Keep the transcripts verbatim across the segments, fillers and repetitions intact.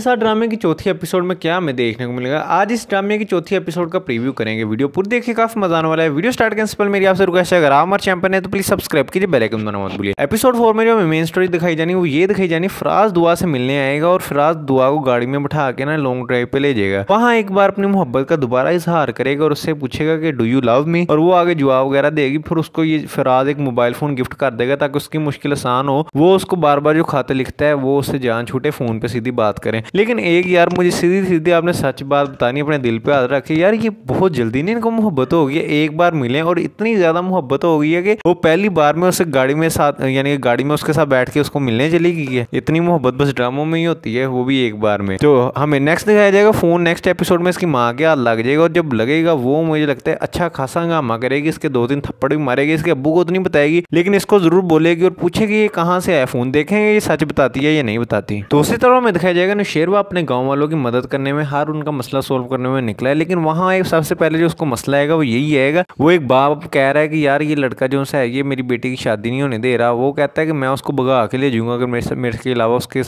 इस ड्रामे की चौथी एपिसोड में क्या हमें देखने को मिलेगा, आज इस ड्रामे की चौथी एपिसोड का प्रीव्यू करेंगे। वीडियो पूरी देखिए, काफी मजा आने वाला है। वीडियो स्टार्ट करने से पहले मेरी आपसे रिक्वेस्ट है, अगर आप हमारे चैनल पर हैं तो प्लीज सब्सक्राइब कीजिए, बेल आइकन दबाना मत भूलिए। एपिसोड फोर में जो मेन स्टोरी दिखाई जानी वो ये दिखाई जानी, फराज दुआ से मिलने आएगा और फराज दुआ को गाड़ी में बैठा के ना लॉन्ग ड्राइव पे ले जाएगा। वहाँ एक बार अपनी मोहब्बत का दोबारा इजहार करेगा और उससे पूछेगा कि डू यू लव मी, और वो आगे जवाब वगैरह देगी। फिर उसको ये फराज एक मोबाइल फोन गिफ्ट कर देगा ताकि उसकी मुश्किल आसान हो। वो उसको बार बार जो खाते लिखता है वो उससे जान छूटे, फोन पे सीधी बात करें। लेकिन एक यार मुझे सीधी सीधी आपने सच बात बतानी, अपने दिल पे हाथ रखे यार, ये बहुत जल्दी नहीं इनको मोहब्बत हो गई। एक बार मिले और इतनी ज्यादा मोहब्बत हो गई है कि वो पहली बार में उसे गाड़ी में साथ यानी गाड़ी में उसके साथ बैठ के उसको मिलने चली गई है। इतनी मोहब्बत बस ड्रामों में ही होती है, वो भी एक बार में। तो हमें नेक्स्ट दिखाया जाएगा फोन नेक्स्ट एपिसोड में इसकी माँ के हाथ लग जाएगा, और जब लगेगा वो मुझे लगता है अच्छा खासा हंगामा करेगी, इसके दो तीन थप्पड़ भी मारेगी। इसके अब्बू को तो नहीं बताएगी लेकिन इसको जरूर बोलेगी और पूछेगी ये कहाँ से आया फोन, देखेंगे ये सच बताती है या नहीं बताती। तो उसी तरह में दिखाया जाएगा शेरवा अपने गांव वालों की मदद करने में, हर उनका मसला सोल्व करने में निकला है। लेकिन वहाँ एक सबसे पहले जो उसको मसला आएगा वो यही आएगा, वो एक बाप कह रहा है कि यार ये लड़का जो है ये मेरी बेटी की शादी नहीं होने दे रहा। वो कहता है कि मैं उसको भगा के ले जाऊंगा अगर मेरे मेरे के अलावा उसके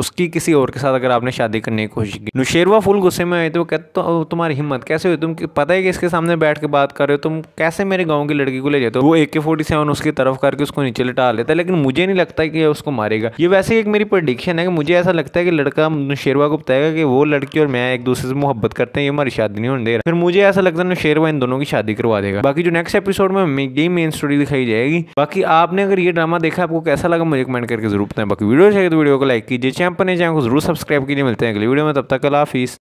उसकी किसी और के साथ अगर आपने शादी करने की कोशिश की। शेरवा फुल गुस्से में आए थे, वो कहते तुम्हारी हिम्मत कैसे हुई, तुम पता है कि इसके सामने बैठ के बात कर रहे हो, तुम कैसे मेरे गाँव की लड़की को ले जाते हो। वो ए के फोर्टी सेवन उसकी तरफ करके उसको नीचे लटा लेता है, लेकिन मुझे नहीं लगता कि उसको मारेगा। ये वैसे एक मेरी प्रडिक्शन है कि मुझे ऐसा लगता है कि लड़का शेरवा को बताएगा कि वो लड़की और मैं एक दूसरे से मोहब्बत करते हैं, ये हमारी शादी नहीं होने दे रहा। फिर मुझे ऐसा लगता है शेरवा इन दोनों की शादी करवा देगा। बाकी जो नेक्स्ट एपिसोड में यही मेन स्टोरी दिखाई जाएगी। बाकी आपने अगर ये ड्रामा देखा आपको कैसा लगा मुझे कमेंट करके जरूर बताएं। बाकी वीडियो चाहिए तो वीडियो को लाइक कीजिए, चैनल पर नए चैनल को जरूर सब्सक्राइब कीजिए। मिलते हैं अगली वीडियो में, तब तक अल्लाह हाफिज़।